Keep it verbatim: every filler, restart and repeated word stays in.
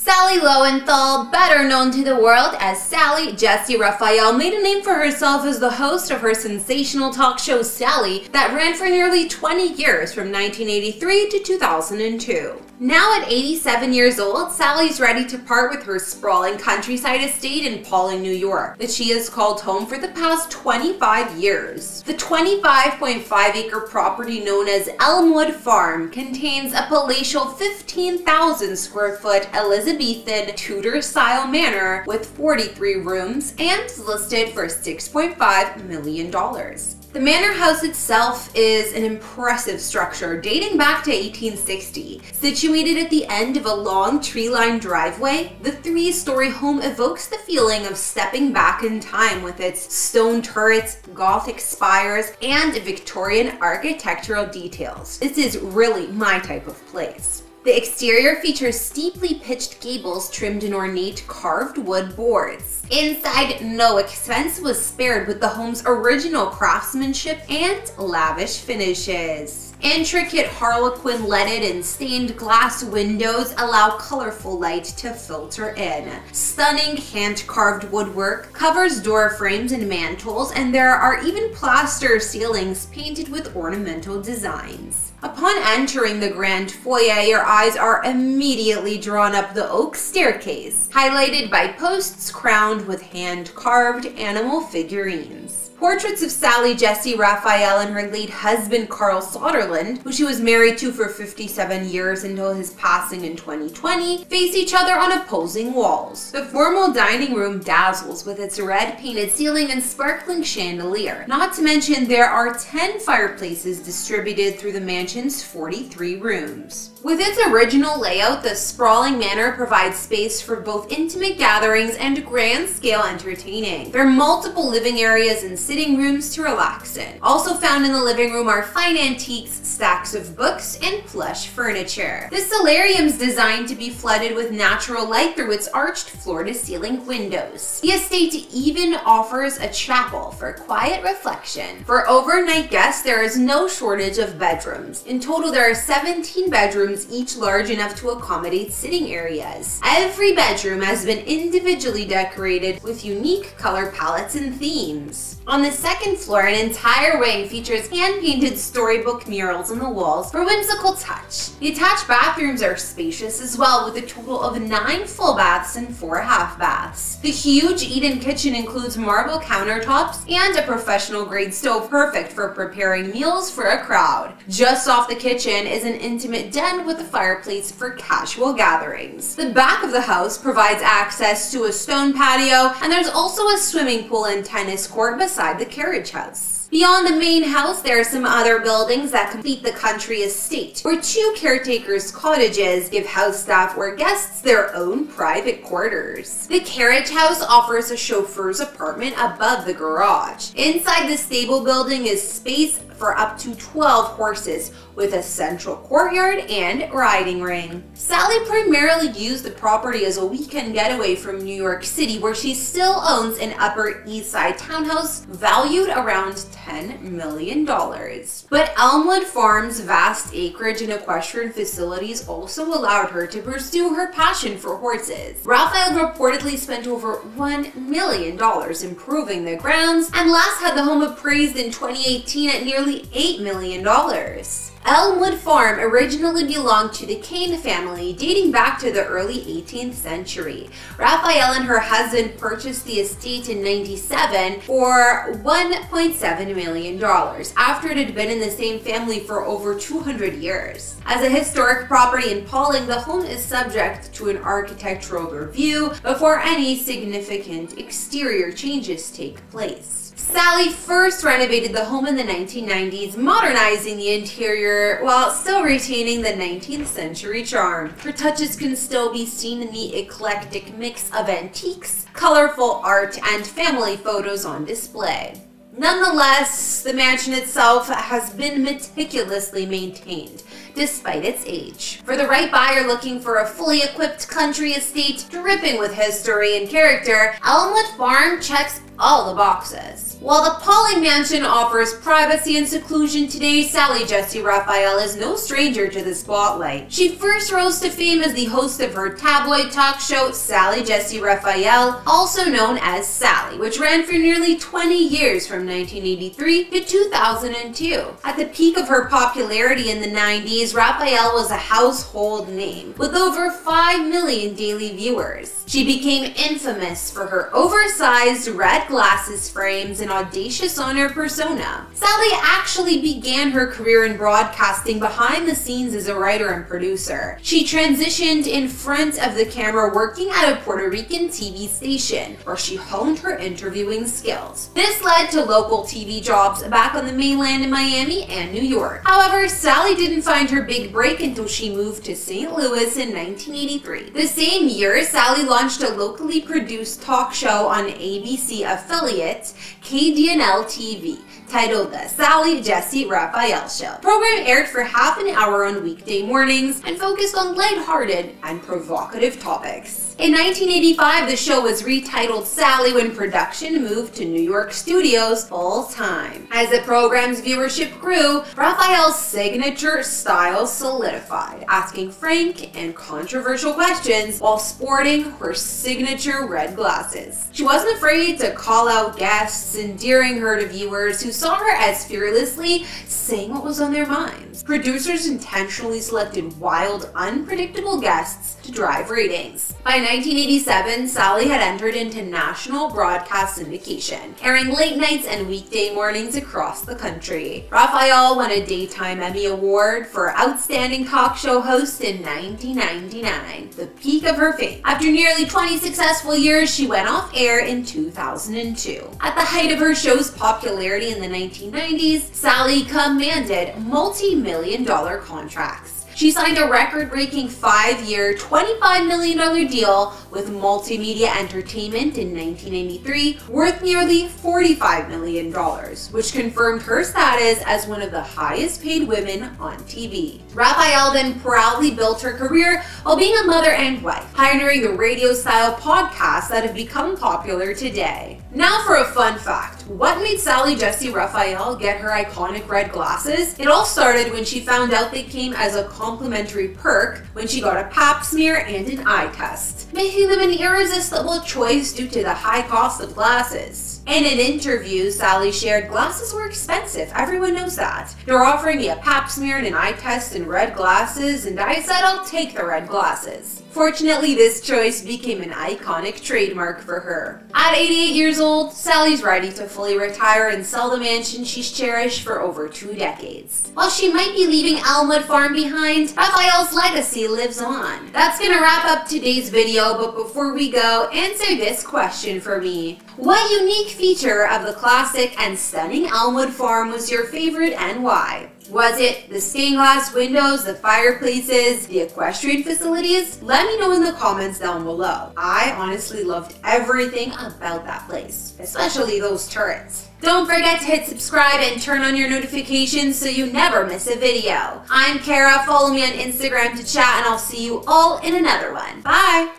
Sally Lowenthal, better known to the world as Sally Jessy Raphael, made a name for herself as the host of her sensational talk show Sally that ran for nearly twenty years from nineteen eighty-three to two thousand two. Now at eighty-seven years old, Sally's ready to part with her sprawling countryside estate in Pawling, New York, that she has called home for the past twenty-five years. The twenty-five point five acre property known as Elmwood Farm contains a palatial fifteen thousand square foot Elizabethan Tudor-style manor with forty-three rooms and is listed for six point five million dollars. The manor house itself is an impressive structure dating back to eighteen sixty. Situated at the end of a long tree-lined driveway, the three-story home evokes the feeling of stepping back in time with its stone turrets, Gothic spires, and Victorian architectural details. This is really my type of place. The exterior features steeply pitched gables trimmed in ornate carved wood boards. Inside, no expense was spared with the home's original craftsmanship and lavish finishes. Intricate harlequin leaded and stained glass windows allow colorful light to filter in. Stunning hand-carved woodwork covers door frames and mantles, and there are even plaster ceilings painted with ornamental designs. Upon entering the grand foyer, your eyes are immediately drawn up the oak staircase, highlighted by posts crowned with hand-carved animal figurines. Portraits of Sally Jessy Raphael and her late husband Carl Soderlund, who she was married to for fifty-seven years until his passing in twenty twenty, face each other on opposing walls. The formal dining room dazzles with its red painted ceiling and sparkling chandelier. Not to mention there are ten fireplaces distributed through the mansion's forty-three rooms. With its original layout, the sprawling manor provides space for both intimate gatherings and grand-scale entertaining. There are multiple living areas and sitting rooms to relax in. Also found in the living room are fine antiques, stacks of books, and plush furniture. This solarium is designed to be flooded with natural light through its arched floor-to-ceiling windows. The estate even offers a chapel for quiet reflection. For overnight guests, there is no shortage of bedrooms. In total, there are seventeen bedrooms, each large enough to accommodate sitting areas. Every bedroom has been individually decorated with unique color palettes and themes. On the second floor, an entire wing features hand-painted storybook murals on the walls for whimsical touch. The attached bathrooms are spacious as well, with a total of nine full baths and four half baths. The huge eat-in kitchen includes marble countertops and a professional-grade stove perfect for preparing meals for a crowd. Just off the kitchen is an intimate den with a fireplace for casual gatherings. The back of the house provides access to a stone patio, and there's also a swimming pool and tennis court beside the carriage house. Beyond the main house, there are some other buildings that complete the country estate, where two caretakers' cottages give house staff or guests their own private quarters. The carriage house offers a chauffeur's apartment above the garage. Inside the stable building is space for up to twelve horses with a central courtyard and riding ring. Sally primarily used the property as a weekend getaway from New York City, where she still owns an Upper East Side townhouse valued around ten million dollars. But Elmwood Farm's vast acreage and equestrian facilities also allowed her to pursue her passion for horses. Raphael reportedly spent over one million dollars improving the grounds and last had the home appraised in twenty eighteen at nearly eight million dollars. Elmwood Farm originally belonged to the Kane family, dating back to the early eighteenth century. Raphael and her husband purchased the estate in ninety-seven for one point seven million dollars, after it had been in the same family for over two hundred years. As a historic property in Pawling, the home is subject to an architectural review before any significant exterior changes take place. Sally first renovated the home in the nineteen nineties, modernizing the interior while still retaining the nineteenth century charm. Her touches can still be seen in the eclectic mix of antiques, colorful art, and family photos on display. Nonetheless, the mansion itself has been meticulously maintained, despite its age. For the right buyer looking for a fully equipped country estate dripping with history and character, Elmwood Farm checks all the boxes. While the Pawling mansion offers privacy and seclusion today, Sally Jessy Raphael is no stranger to the spotlight. She first rose to fame as the host of her tabloid talk show, Sally Jessy Raphael, also known as Sally, which ran for nearly twenty years from nineteen eighty-three to two thousand two. At the peak of her popularity in the nineties, Raphael was a household name, with over five million daily viewers. She became infamous for her oversized red glasses frames and audacious on her persona. Sally actually began her career in broadcasting behind the scenes as a writer and producer. She transitioned in front of the camera working at a Puerto Rican T V station where she honed her interviewing skills. This led to local T V jobs back on the mainland in Miami and New York. However, Sally didn't find her big break until she moved to Saint Louis in nineteen eighty-three. The same year, Sally launched a locally produced talk show on A B C affiliate K D N L T V titled The Sally Jessy Raphael Show. The program aired for half an hour on weekday mornings and focused on lighthearted and provocative topics. In nineteen eighty-five, the show was retitled Sally when production moved to New York studios full-time. As the program's viewership grew, Raphael's signature style solidified, asking frank and controversial questions while sporting her signature red glasses. She wasn't afraid to call out guests, endearing her to viewers who saw her as fearlessly saying what was on their minds. Producers intentionally selected wild, unpredictable guests to drive ratings. By nineteen eighty-seven, Sally had entered into national broadcast syndication, airing late nights and weekday mornings across the country. Raphael won a Daytime Emmy Award for Outstanding Talk Show Host in nineteen ninety-nine, the peak of her fame. After nearly twenty successful years, she went off air in two thousand two. At the height of her show's popularity in the nineteen nineties, Sally commanded multi-million dollar contracts. She signed a record-breaking five-year, twenty-five million dollar deal with Multimedia Entertainment in nineteen ninety-three, worth nearly forty-five million dollars, which confirmed her status as one of the highest-paid women on T V. Raphael then proudly built her career while being a mother and wife, pioneering the radio-style podcasts that have become popular today. Now for a fun fact. What made Sally Jessy Raphael get her iconic red glasses? It all started when she found out they came as a complimentary perk when she got a pap smear and an eye test, making them an irresistible choice due to the high cost of glasses. In an interview, Sally shared, "Glasses were expensive, everyone knows that. They're offering me a pap smear and an eye test and red glasses, and I said I'll take the red glasses." Fortunately, this choice became an iconic trademark for her. At eighty-eight years old, Sally's ready to fully retire and sell the mansion she's cherished for over two decades. While she might be leaving Elmwood Farm behind, Raphael's legacy lives on. That's gonna wrap up today's video, but before we go, answer this question for me. What unique feature of the classic and stunning Elmwood Farm was your favorite and why? Was it the stained glass windows, the fireplaces, the equestrian facilities? Let me know in the comments down below. I honestly loved everything about that place, especially those turrets. Don't forget to hit subscribe and turn on your notifications so you never miss a video. I'm Kara, follow me on Instagram to chat, and I'll see you all in another one. Bye!